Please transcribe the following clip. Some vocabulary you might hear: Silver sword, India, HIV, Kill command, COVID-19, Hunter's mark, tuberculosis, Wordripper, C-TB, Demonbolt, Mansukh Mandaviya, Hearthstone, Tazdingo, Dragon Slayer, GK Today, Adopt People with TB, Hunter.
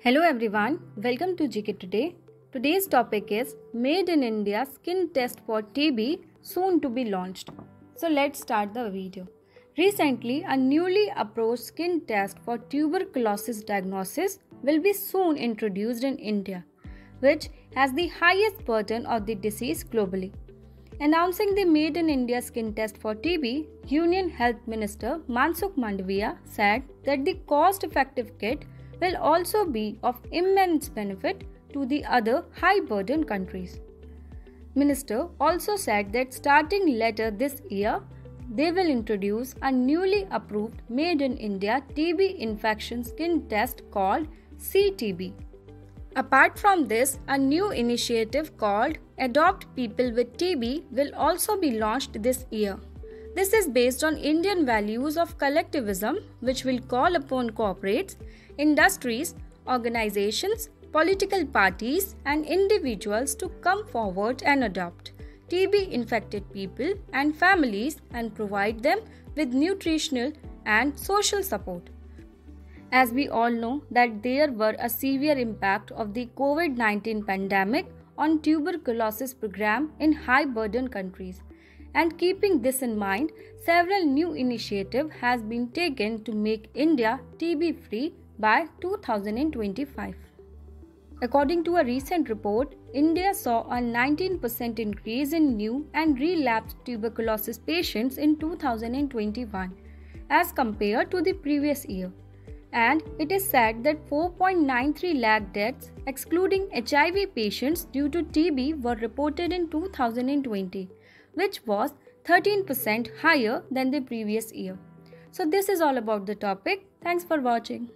Hello everyone, welcome to GK Today. Today's topic is Made in India Skin Test for TB soon to be launched. So let's start the video. Recently, a newly approved skin test for tuberculosis diagnosis will be soon introduced in India, which has the highest burden of the disease globally. Announcing the Made in India skin test for TB, Union Health Minister Mansukh Mandaviya said that the cost-effective kit will also be of immense benefit to the other high-burden countries. Minister also said that starting later this year, they will introduce a newly approved Made in India TB infection skin test called C-TB. Apart from this, a new initiative called Adopt People with TB will also be launched this year. This is based on Indian values of collectivism, which will call upon corporates, industries, organizations, political parties, and individuals to come forward and adopt TB-infected people and families and provide them with nutritional and social support. As we all know that there were a severe impact of the COVID-19 pandemic on tuberculosis program in high-burden countries. And keeping this in mind, several new initiatives has been taken to make India TB-free by 2025. According to a recent report, India saw a 19% increase in new and relapsed tuberculosis patients in 2021 as compared to the previous year. And it is said that 4.93 lakh deaths excluding HIV patients due to TB were reported in 2020, which was 13% higher than the previous year. So this is all about the topic. Thanks for watching.